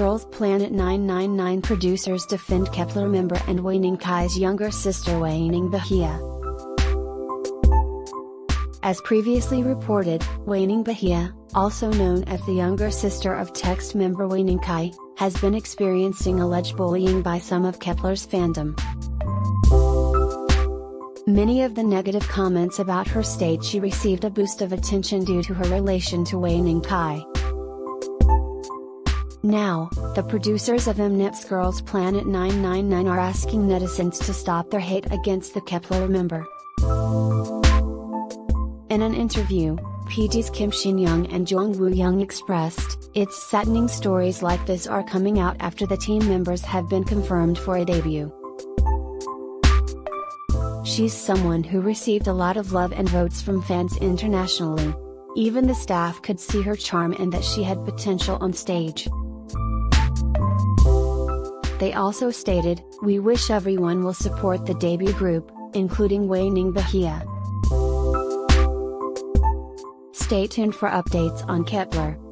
Girls Planet 999 producers defend Kep1er member and Huening Kai's younger sister Huening Bahiyyih. As previously reported, Huening Bahiyyih, also known as the younger sister of TXT member Huening Kai, has been experiencing alleged bullying by some of Kep1er's fandom. Many of the negative comments about her state she received a boost of attention due to her relation to Huening Kai. Now, the producers of Mnet's Girls Planet 999 are asking netizens to stop their hate against the Kep1er member. In an interview, PG's Kim Shin-young and Jung Woo-young expressed, "It's saddening stories like this are coming out after the team members have been confirmed for a debut. She's someone who received a lot of love and votes from fans internationally. Even the staff could see her charm and that she had potential on stage." They also stated, "We wish everyone will support the debut group, including Huening Bahiyyih." Stay tuned for updates on Kep1er.